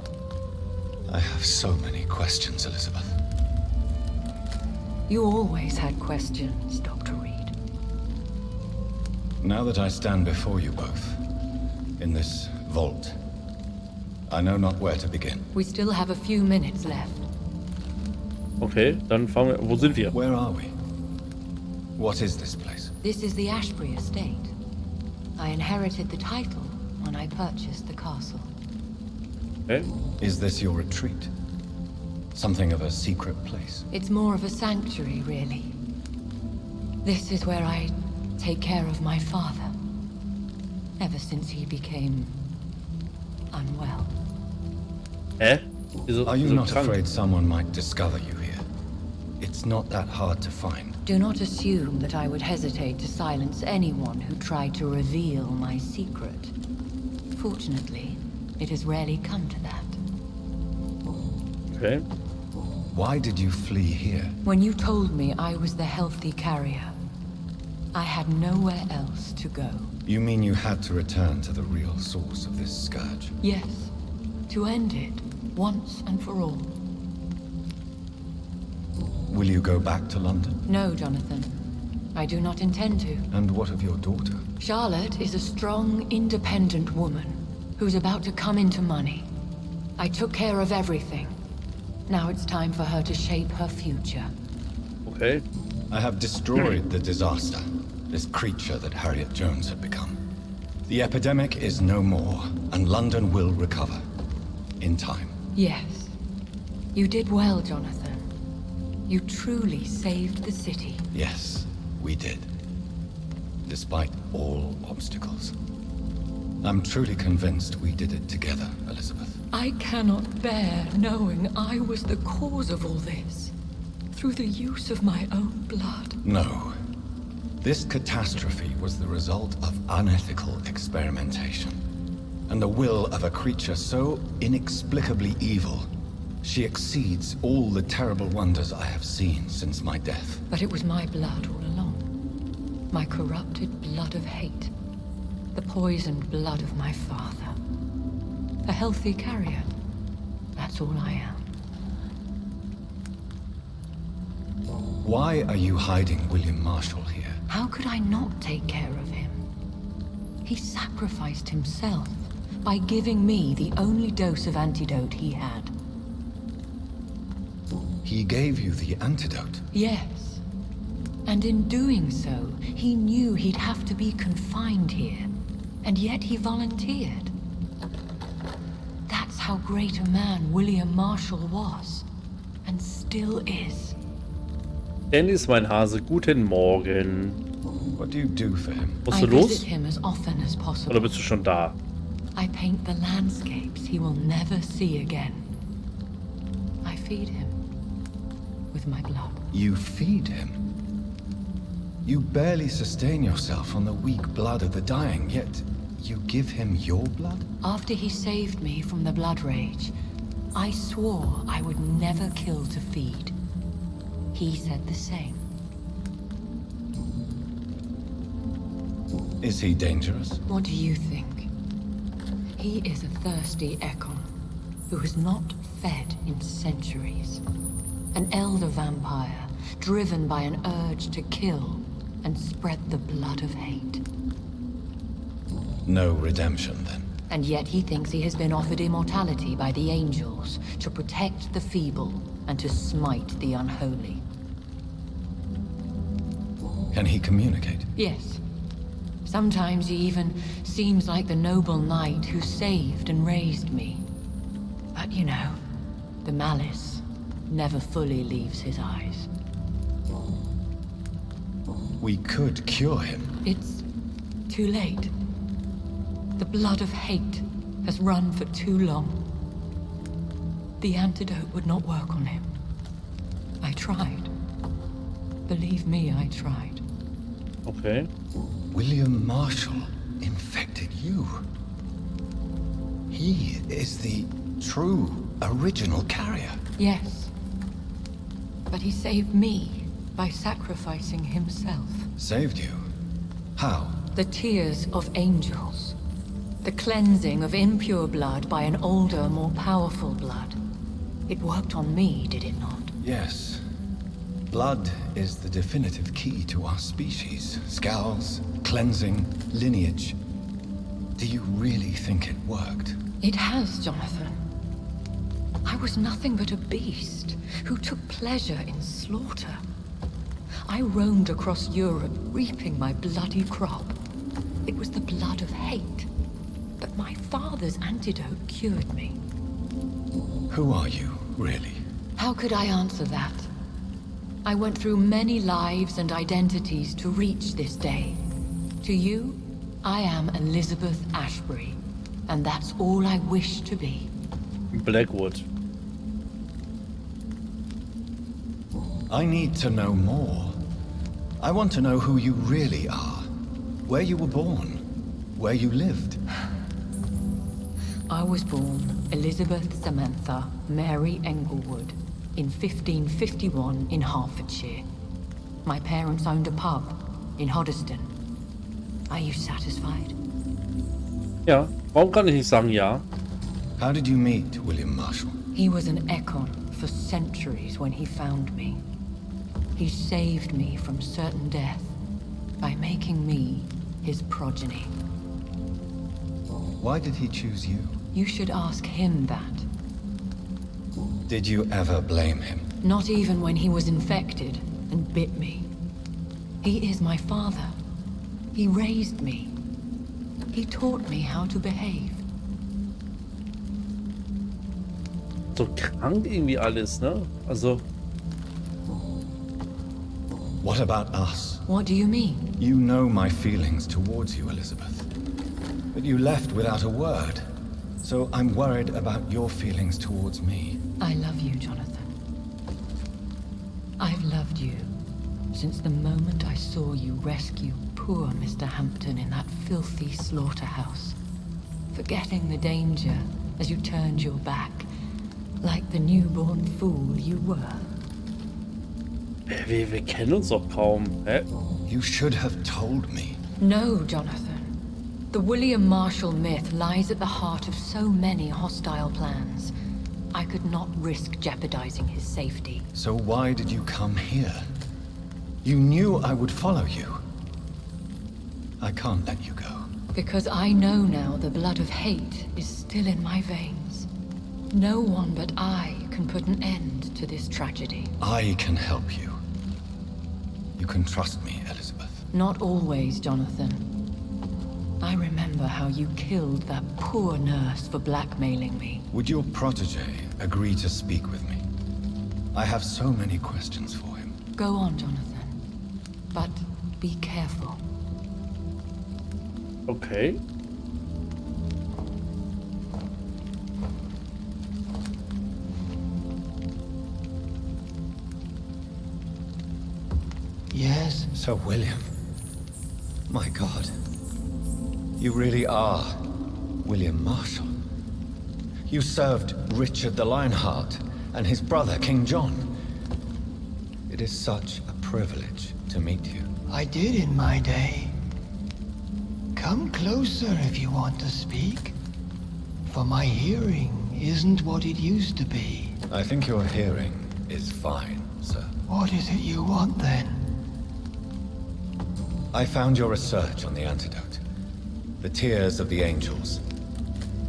I have so many questions, Elizabeth. You always had questions, Doctor Reed. Now that I stand before you both, in this vault, I know not where to begin. We still have a few minutes left. Okay, dann fangen wir. Wo sind wir? Where are we? What is this place? This is the Ashbury estate. I inherited the title when I purchased the castle. Okay. Is this your retreat? Something of a secret place? It's more of a sanctuary, really. This is where I take care of my father, ever since he became unwell. Eh? Are you not afraid someone might discover you here? It's not that hard to find. Do not assume that I would hesitate to silence anyone who tried to reveal my secret. Fortunately, it has rarely come to that. Okay. Why did you flee here? When you told me I was the healthy carrier, I had nowhere else to go. You mean you had to return to the real source of this scourge? Yes. To end it, once and for all. Will you go back to London? No, Jonathan. I do not intend to. And what of your daughter? Charlotte is a strong, independent woman who's about to come into money. I took care of everything. Now it's time for her to shape her future. Okay. I have destroyed the disaster. This creature that Harriet Jones had become. The epidemic is no more, and London will recover. In time. Yes. You did well, Jonathan. You truly saved the city. Yes, we did. Despite all obstacles. I'm truly convinced we did it together, Elizabeth. I cannot bear knowing I was the cause of all this. Through the use of my own blood. No. This catastrophe was the result of unethical experimentation, and the will of a creature so inexplicably evil, she exceeds all the terrible wonders I have seen since my death. But it was my blood all along. My corrupted blood of hate. The poisoned blood of my father. A healthy carrier. That's all I am. Why are you hiding William Marshall here? How could I not take care of him? He sacrificed himself by giving me the only dose of antidote he had. He gave you the antidote? Yes. And in doing so, he knew he'd have to be confined here. And yet he volunteered. That's how great a man William Marshall was. And still is. Dennis, mein Hase, guten Morgen. What do you do for him? Was ist los? Oder bist du schon da? I paint the landscapes he will never see again. I feed him with my blood. You feed him? You barely sustain yourself on the weak blood of the dying, yet you give him your blood? After he saved me from the blood rage, I swore I would never kill to feed. He said the same. Is he dangerous? What do you think? He is a thirsty Ekon, who has not fed in centuries. An elder vampire, driven by an urge to kill and spread the blood of hate. No redemption, then. And yet he thinks he has been offered immortality by the angels to protect the feeble and to smite the unholy. Can he communicate? Yes. Sometimes he even seems like the noble knight who saved and raised me. But you know, the malice never fully leaves his eyes. We could cure him. It's too late. The blood of hate has run for too long. The antidote would not work on him. I tried. Believe me, I tried. Okay. William Marshall infected you. He is the true original carrier. Yes. But he saved me by sacrificing himself. Saved you? How? The tears of angels. The cleansing of impure blood by an older, more powerful blood. It worked on me, did it not? Yes. Blood is the definitive key to our species. Scowls, cleansing, lineage. Do you really think it worked? It has, Jonathan. I was nothing but a beast who took pleasure in slaughter. I roamed across Europe, reaping my bloody crop. It was the blood of hate. But my father's antidote cured me. Who are you, really? How could I answer that? I went through many lives and identities to reach this day. To you, I am Elizabeth Ashbury, and that's all I wish to be. Blackwood. I need to know more. I want to know who you really are, where you were born, where you lived. I was born Elizabeth Samantha Mary Englewood in fifteen fifty-one in Hertfordshire. My parents owned a pub in Hoddesdon. Are you satisfied? Ja, warum kann ich nicht sagen ja? How did you meet William Marshall? He was an Ekon for centuries when he found me. He saved me from certain death by making me his progeny. Why did he choose you? You should ask him that. Did you ever blame him? Not even when he was infected and bit me. He is my father. He raised me. He taught me how to behave. So krank irgendwie alles, ne? Also. What about us? What do you mean? You know my feelings towards you, Elizabeth. But you left without a word. So I'm worried about your feelings towards me. I love you, Jonathan. I've loved you since the moment I saw you rescue poor Mister Hampton in that filthy slaughterhouse, forgetting the danger as you turned your back, like the newborn fool you were. Wir, wir kennen uns doch kaum. Hä? You should have told me. No, Jonathan. The William Marshall myth lies at the heart of so many hostile plans. I could not risk jeopardizing his safety. So why did you come here? You knew I would follow you. I can't let you go. Because I know now the blood of hate is still in my veins. No one but I can put an end to this tragedy. I can help you. You can trust me, Elizabeth. Not always, Jonathan. I remember how you killed that poor nurse for blackmailing me. Would your protege agree to speak with me? I have so many questions for him. Go on, Jonathan. But be careful. Okay. Yes, Sir William. My God. You really are William Marshall. You served Richard the Lionheart and his brother, King John. It is such a privilege to meet you. I did in my day. Come closer if you want to speak, for my hearing isn't what it used to be. I think your hearing is fine, sir. What is it you want, then? I found your research on the antidote. The tears of the angels.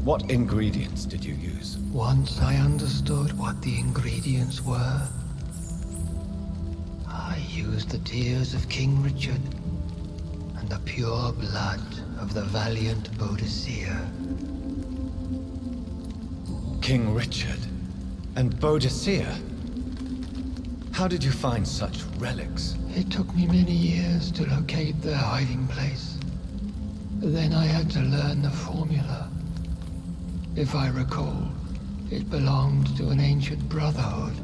What ingredients did you use? Once I understood what the ingredients were, I used the tears of King Richard. The pure blood of the valiant Boadicea. King Richard and Boadicea? How did you find such relics? It took me many years to locate their hiding place. Then I had to learn the formula. If I recall, it belonged to an ancient brotherhood.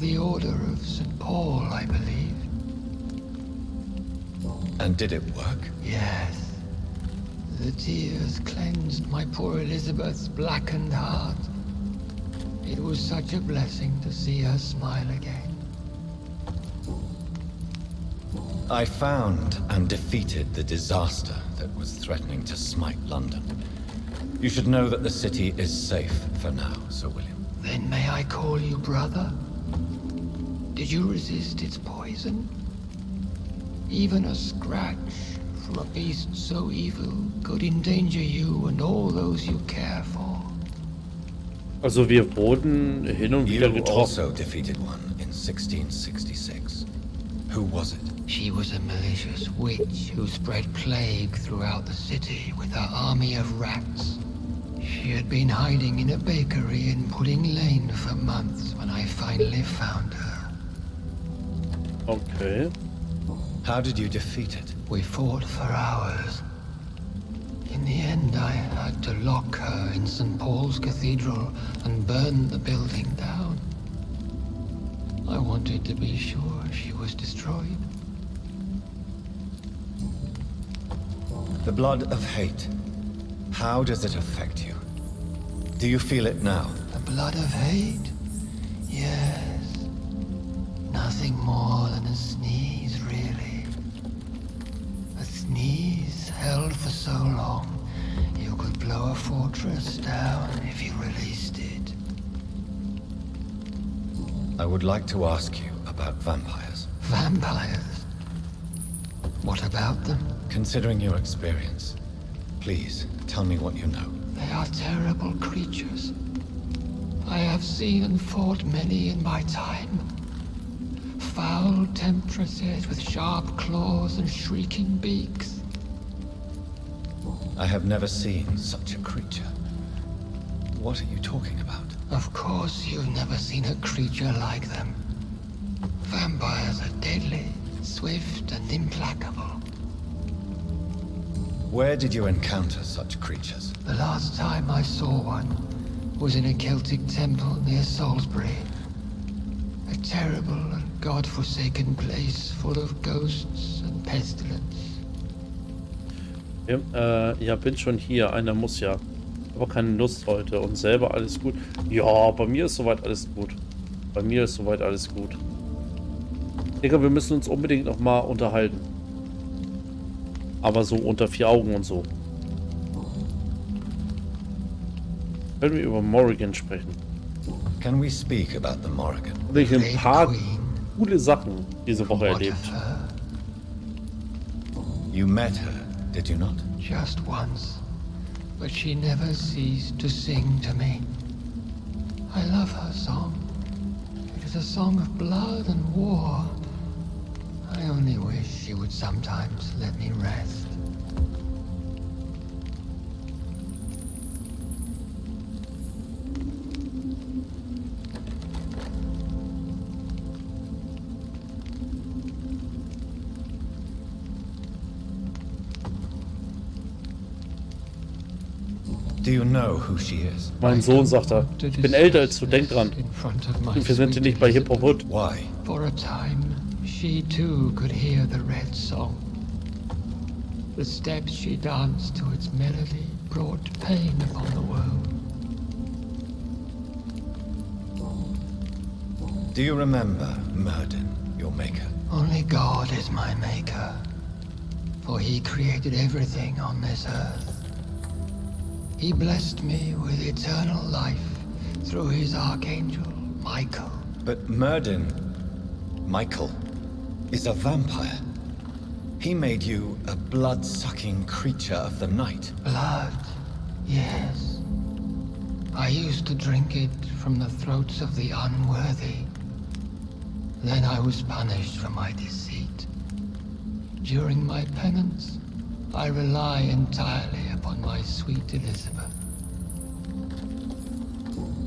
The Order of Saint Paul, I believe. And did it work? Yes. The tears cleansed my poor Elizabeth's blackened heart. It was such a blessing to see her smile again. I found and defeated the disaster that was threatening to smite London. You should know that the city is safe for now, Sir William. Then may I call you brother? Did you resist its poison? Even a scratch from a beast so evil could endanger you and all those you care for. Also wir wurden hin und wieder getroffen. You also defeated one in sixteen sixty-six. Who was it? She was a malicious witch who spread plague throughout the city with her army of rats. She had been hiding in a bakery in Pudding Lane for months when I finally found her. Okay. How did you defeat it? We fought for hours. In the end, I had to lock her in Saint Paul's Cathedral and burn the building down. I wanted to be sure she was destroyed. The blood of hate. How does it affect you? Do you feel it now? The blood of hate? Yes. Nothing more than a sneeze, really. Knees held for so long, you could blow a fortress down if you released it. I would like to ask you about vampires. Vampires? What about them? Considering your experience, please tell me what you know. They are terrible creatures. I have seen and fought many in my time. Foul temptresses with sharp claws and shrieking beaks. I have never seen such a creature. What are you talking about? Of course you've never seen a creature like them. Vampires are deadly, swift, and implacable. Where did you encounter such creatures? The last time I saw one was in a Celtic temple near Salisbury. A terrible and godforsaken place full of ghosts and pestilence. Ja, äh, ja, bin schon hier. Einer muss ja. Aber keine Lust heute. Und selber alles gut. Ja, bei mir ist soweit alles gut. Bei mir ist soweit alles gut. Digga, wir müssen uns unbedingt nochmal unterhalten. Aber so unter vier Augen und so. Können wir über Morrigan sprechen? Can we speak about the Morrigan? Ich habe ein paar coole Sachen diese Woche erlebt. You met her, did you not? Just once, but she never ceased to sing to me. I love her song. It is a song of blood and war. I only wish she would sometimes let me rest. Do you know who she is? Mein Sohn, sagt er, ich bin älter als du, denk dran. Und wir sind hier nicht bei Hip-Hop Wood. Why? For a time, she too could hear the red song. The steps she danced to its melody brought pain upon the world. Do you remember Murdin, your maker? Only God is my maker, for he created everything on this earth. He blessed me with eternal life through his archangel, Michael. But Murdin, Michael, is a vampire. He made you a blood-sucking creature of the night. Blood, yes. I used to drink it from the throats of the unworthy. Then I was punished for my deceit. During my penance, I rely entirely upon my sweet Elizabeth.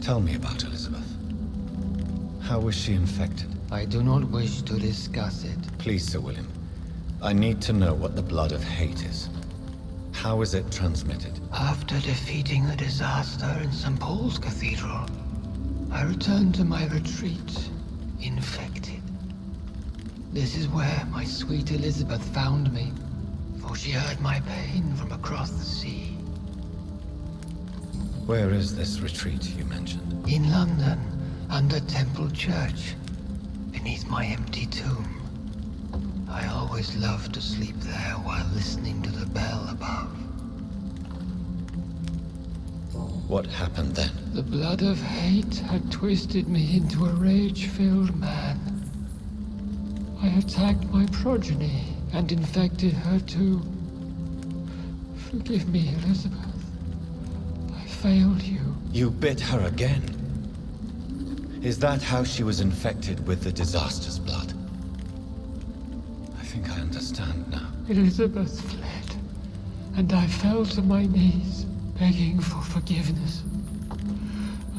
Tell me about Elizabeth. How was she infected? I do not wish to discuss it. Please, Sir William. I need to know what the blood of hate is. How is it transmitted? After defeating the disaster in Saint Paul's Cathedral, I returned to my retreat, infected. This is where my sweet Elizabeth found me. She heard my pain from across the sea. Where is this retreat you mentioned? In London, under Temple Church, beneath my empty tomb. I always loved to sleep there while listening to the bell above. What happened then? The blood of hate had twisted me into a rage-filled man. I attacked my progeny and infected her too. Forgive me, Elizabeth. I failed you. You bit her again. Is that how she was infected with the disaster's blood? I think I understand now. Elizabeth fled, and I fell to my knees, begging for forgiveness.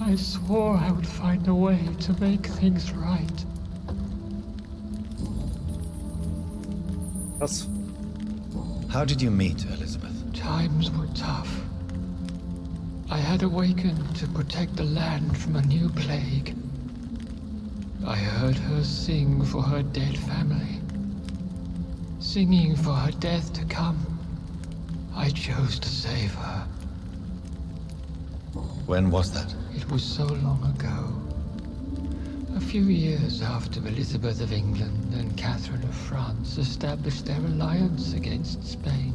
I swore I would find a way to make things right. Us. How did you meet Elizabeth? Times were tough. I had awakened to protect the land from a new plague. I heard her sing for her dead family. Singing for her death to come, I chose to save her. When was that? It was so long ago. A few years after Elizabeth of England and Catherine of France established their alliance against Spain.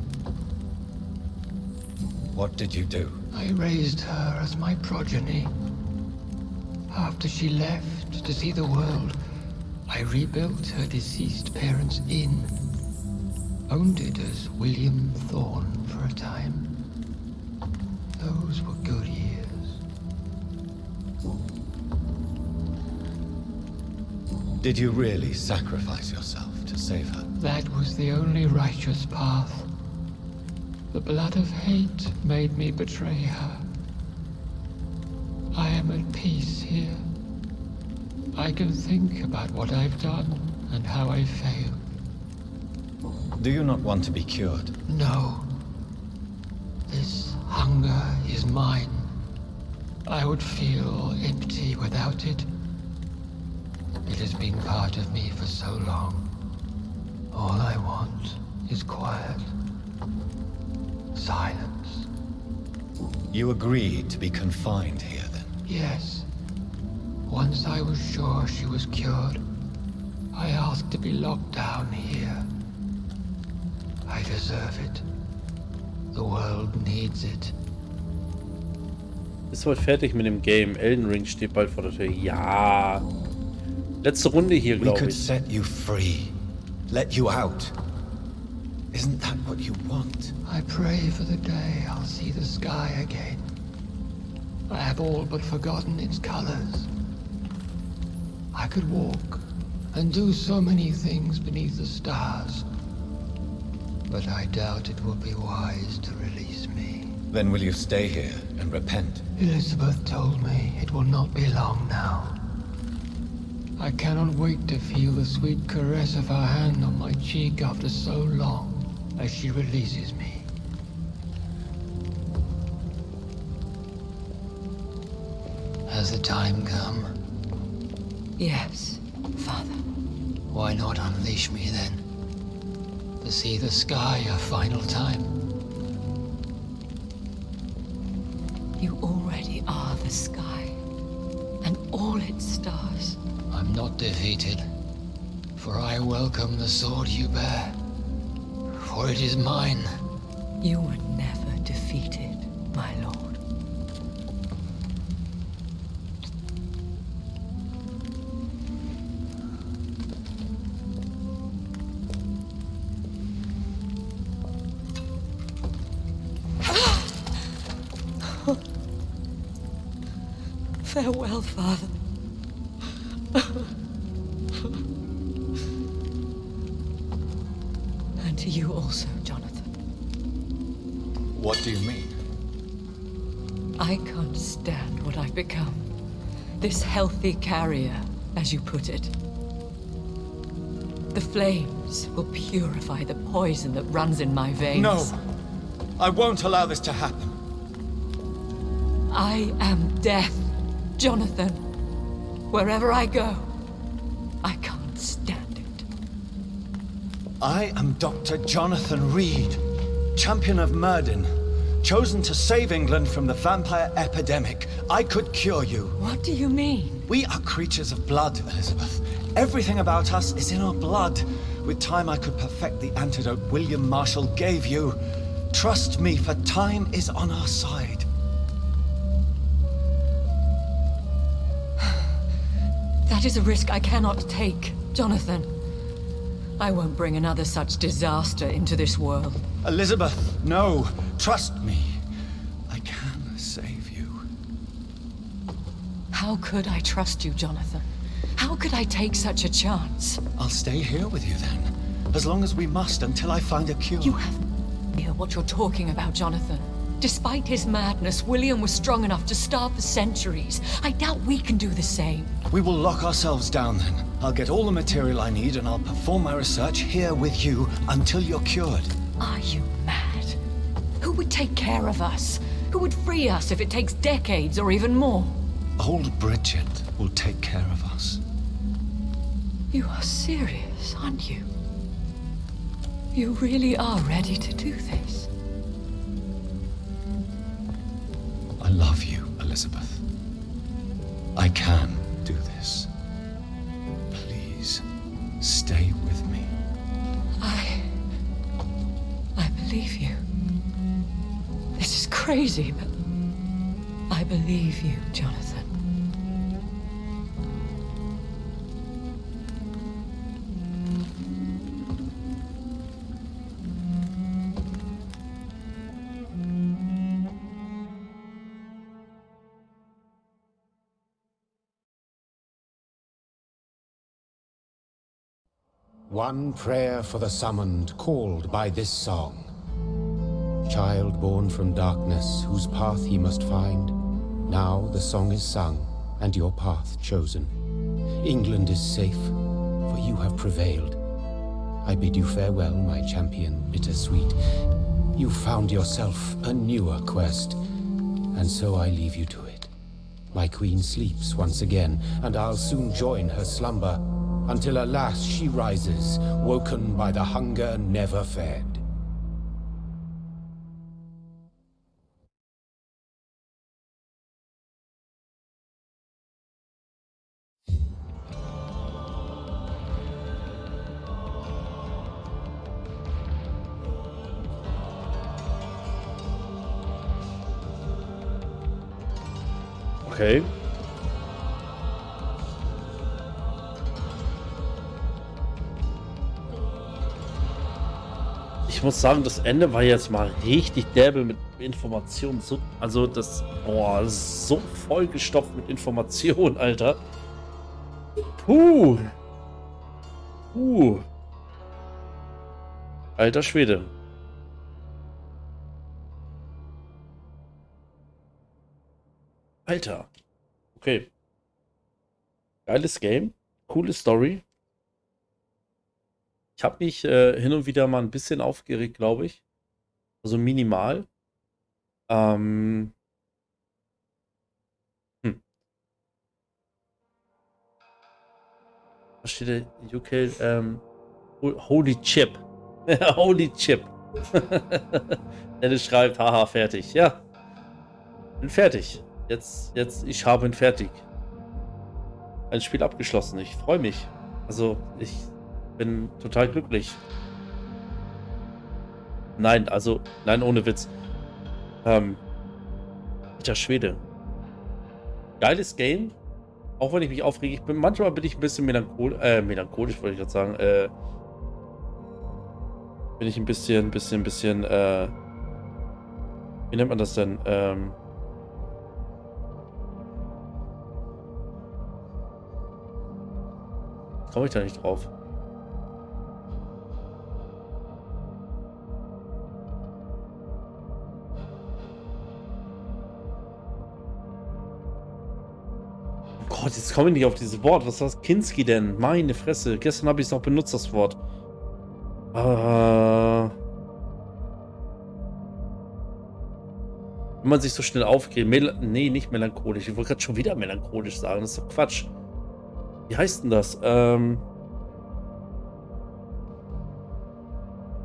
What did you do? I raised her as my progeny. After she left to see the world, I rebuilt her deceased parents' inn. Owned it as William Thorne for a time. Those were good years. Did you really sacrifice yourself to save her? That was the only righteous path. The blood of hate made me betray her. I am at peace here. I can think about what I've done and how I failed. Do you not want to be cured? No. This hunger is mine. I would feel empty without it. It has been part of me for so long. All I want is quiet. Silence. You agreed to be confined here then? Yes. Once I was sure she was cured, I asked to be locked down here. I deserve it. The world needs it. Ist heute fertig mit dem Game. Elden Ring steht bald vor der Tür. Ja. Letzte Runde hier, glaube ich. Set you free. Let you out. Isn't that what you want? I pray for the day I'll see the sky again. I have all but forgotten its colors. I could walk and do so many things beneath the stars. But I doubt it would be wise to release me. Then will you stay here and repent? Elizabeth told me it will not be long now. I cannot wait to feel the sweet caress of her hand on my cheek after so long, as she releases me. Has the time come? Yes, Father. Why not unleash me then? To see the sky a final time? You already are the sky, and all its stars. I'm not defeated, for I welcome the sword you bear. For it is mine. You were never defeated, my lord. Farewell, Father. And to you also, Jonathan. What do you mean? I can't stand what I've become. This healthy carrier, as you put it. The flames will purify the poison that runs in my veins. No! I won't allow this to happen. I am death, Jonathan. Wherever I go, I can't stand it. I am Doctor Jonathan Reed, champion of Murdin, chosen to save England from the vampire epidemic. I could cure you. What do you mean? We are creatures of blood, Elizabeth. Everything about us is in our blood. With time, I could perfect the antidote William Marshall gave you. Trust me, for time is on our side. That is a risk I cannot take, Jonathan. I won't bring another such disaster into this world. Elizabeth, no. Trust me. I can save you. How could I trust you, Jonathan? How could I take such a chance? I'll stay here with you then. As long as we must, until I find a cure. You have no idea what you're talking about, Jonathan. Despite his madness, William was strong enough to starve for centuries. I doubt we can do the same. We will lock ourselves down then. I'll get all the material I need and I'll perform my research here with you until you're cured. Are you mad? Who would take care of us? Who would free us if it takes decades or even more? Old Bridget will take care of us. You are serious, aren't you? You really are ready to do this. I love you, Elizabeth. I can do this. Please, stay with me. I... I believe you. This is crazy, but... I believe you, Jonathan. One prayer for the summoned, called by this song. Child born from darkness, whose path he must find. Now the song is sung, and your path chosen. England is safe, for you have prevailed. I bid you farewell, my champion, bittersweet. You found yourself a newer quest, and so I leave you to it. My queen sleeps once again, and I'll soon join her slumber. Until alas she rises, woken by the hunger never fed. Okay. Ich muss sagen, das Ende war jetzt mal richtig derbe mit Informationen. So, also das, boah, das ist so vollgestopft mit Informationen, Alter. Puh. Puh. Alter Schwede. Alter. Okay. Geiles Game. Coole Story. Ich habe mich äh, hin und wieder mal ein bisschen aufgeregt, glaube ich. Also minimal. Ähm. Hm. Was steht da? U K. Ähm, Holy Chip. Holy Chip. Dennis schreibt, haha, fertig. Ja. Bin fertig. Jetzt, jetzt, ich habe ihn fertig. Ein Spiel abgeschlossen. Ich freue mich. Also, ich bin total glücklich. Nein, also, nein, ohne Witz. Ähm, alter Schwede. Geiles Game. Auch wenn ich mich aufrege, ich bin, manchmal bin ich ein bisschen melancholisch, äh, melancholisch wollte ich gerade sagen, äh, bin ich ein bisschen, bisschen, bisschen, äh, wie nennt man das denn, ähm, komme ich da nicht drauf. Oh Gott, jetzt komme ich nicht auf dieses Wort. Was war das? Kinski denn? Meine Fresse. Gestern habe ich es noch benutzt, das Wort. Uh, wenn man sich so schnell aufkriegt. Mel nee, nicht melancholisch. Ich wollte gerade schon wieder melancholisch sagen. Das ist doch Quatsch. Wie heißt denn das? Ähm.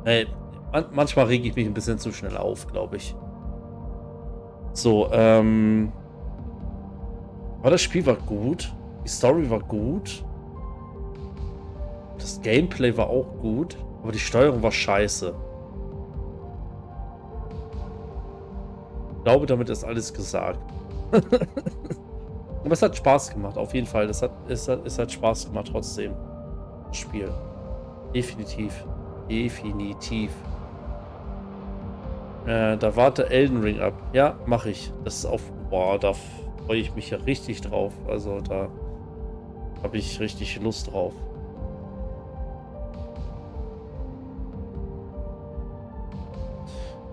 Hey, man manchmal rege ich mich ein bisschen zu schnell auf, glaube ich. So, ähm. Aber das Spiel war gut. Die Story war gut. Das Gameplay war auch gut. Aber die Steuerung war scheiße. Ich glaube, damit ist alles gesagt. Aber es hat Spaß gemacht, auf jeden Fall. Es hat, es hat, es hat Spaß gemacht trotzdem. Das Spiel. Definitiv. Definitiv. Äh, da warte Elden Ring ab. Ja, mache ich. Das ist auf... Boah, da freue ich mich ja richtig drauf. Also da habe ich richtig Lust drauf.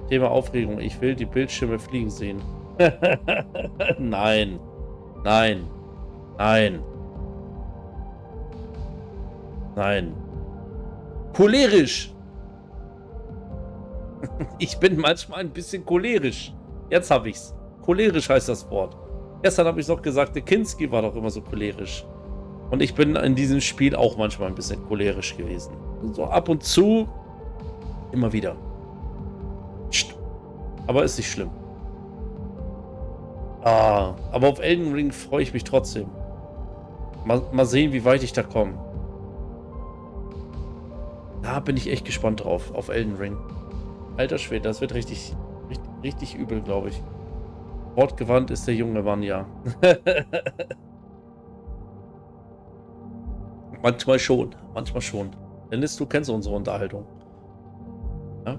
Thema Aufregung. Ich will die Bildschirme fliegen sehen. Nein. Nein. Nein. Nein. Cholerisch. Ich bin manchmal ein bisschen cholerisch. Jetzt habe ich's. Cholerisch heißt das Wort. Gestern habe ich noch gesagt, der Kinski war doch immer so cholerisch. Und ich bin in diesem Spiel auch manchmal ein bisschen cholerisch gewesen. So ab und zu. Immer wieder. Aber ist nicht schlimm. Ah, aber auf Elden Ring freue ich mich trotzdem. Mal, mal sehen, wie weit ich da komme. Da bin ich echt gespannt drauf, auf Elden Ring. Alter Schwede, das wird richtig, richtig, richtig übel, glaube ich. Wortgewandt ist der junge Mann, ja. Manchmal schon, manchmal schon. Dennis, du kennst unsere Unterhaltung. Ja.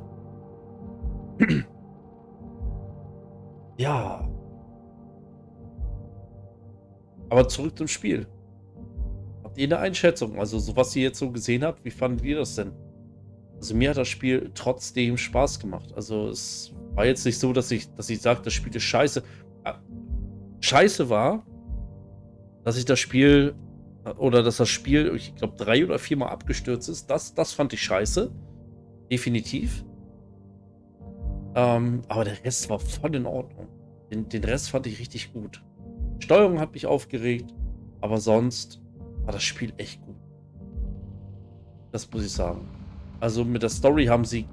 Ja. Aber zurück zum Spiel. Habt ihr eine Einschätzung? Also so was ihr jetzt so gesehen habt, wie fandet ihr das denn? Also mir hat das Spiel trotzdem Spaß gemacht. Also es war jetzt nicht so, dass ich, dass ich sage, das Spiel ist scheiße. Scheiße war, dass ich das Spiel oder dass das Spiel, ich glaube, drei oder viermal abgestürzt ist. Das, das fand ich scheiße. Definitiv. Ähm, aber der Rest war voll in Ordnung. Den, den Rest fand ich richtig gut. Steuerung hat mich aufgeregt, aber sonst war das Spiel echt gut. Das muss ich sagen. Also mit der Story haben sie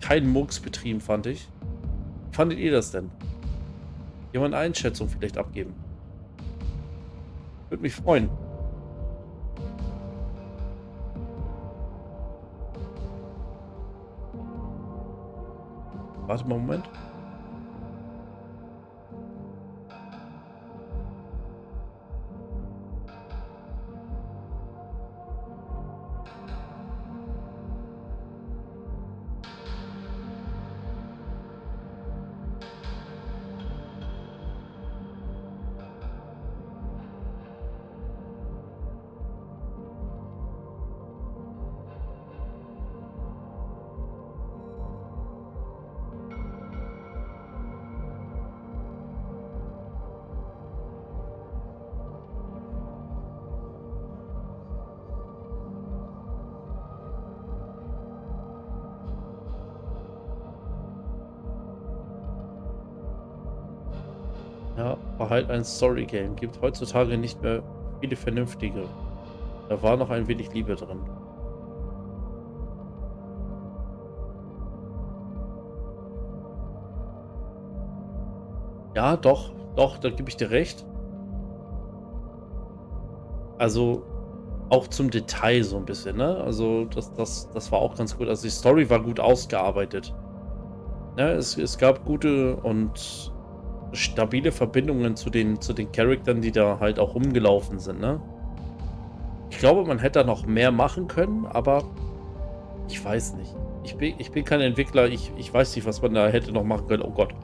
keinen Murks betrieben, fand ich. Fandet ihr das denn? Jemand eine Einschätzung vielleicht abgeben? Würde mich freuen. Warte mal einen Moment. halt ein Story-Game gibt, heutzutage nicht mehr viele vernünftige. Da war noch ein wenig Liebe drin. Ja, doch, doch, da gebe ich dir recht. Also auch zum Detail so ein bisschen, ne? Also das, das, das war auch ganz gut. Also die Story war gut ausgearbeitet. Ja, es, es gab gute und stabile Verbindungen zu den, zu den Charaktern, die da halt auch rumgelaufen sind, ne? Ich glaube, man hätte da noch mehr machen können, aber ich weiß nicht. Ich bin, ich bin kein Entwickler, ich, ich weiß nicht, was man da hätte noch machen können. Oh Gott.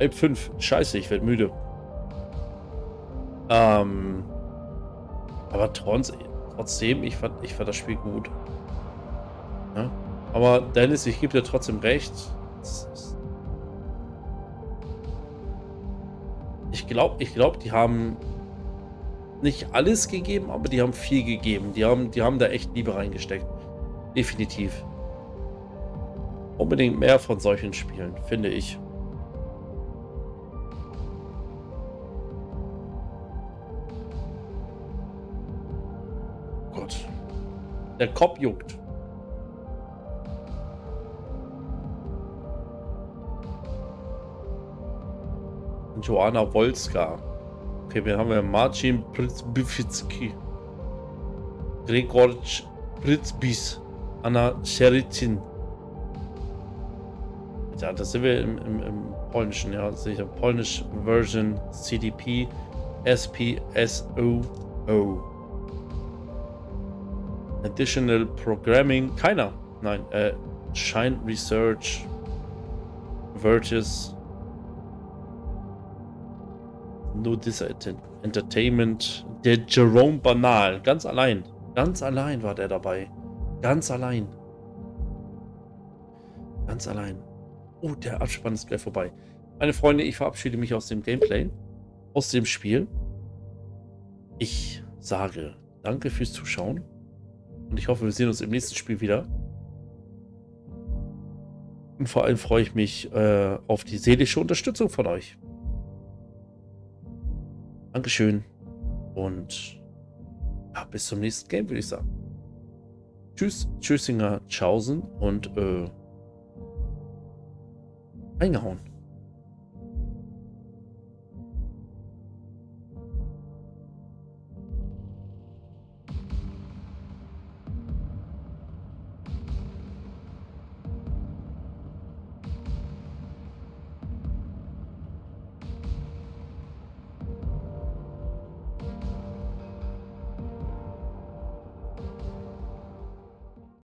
Halb fünf. Scheiße, ich werde müde. Ähm, aber trotzdem, ich fand, ich fand das Spiel gut. Ja? Aber Dennis, ich gebe dir trotzdem recht. Ich glaube, ich glaube, die haben nicht alles gegeben, aber die haben viel gegeben. Die haben, die haben da echt Liebe reingesteckt. Definitiv. Unbedingt mehr von solchen Spielen, finde ich. Gott. Der Kopf juckt. Joanna Wolska. Okay, wir haben ja Marcin Przybyszki, Gregor Przybysz, Anna Scherycin. Ja, das sind wir im, im, im Polnischen, ja, sicher. Polnisch Version C D P S P S O O. Additional Programming. Keiner. Nein, äh, Shine Research. Virtus. No Entertainment. Der Jerome Banal. Ganz allein. Ganz allein war der dabei. Ganz allein. Ganz allein. Oh, der Abspann ist gleich vorbei. Meine Freunde, ich verabschiede mich aus dem Gameplay. Aus dem Spiel. Ich sage danke fürs Zuschauen. Und ich hoffe, wir sehen uns im nächsten Spiel wieder. Und vor allem freue ich mich äh, auf die seelische Unterstützung von euch. Dankeschön und ja, bis zum nächsten Game, würde ich sagen. Tschüss, Tschüssinger, Tschaußen und äh, eingehauen.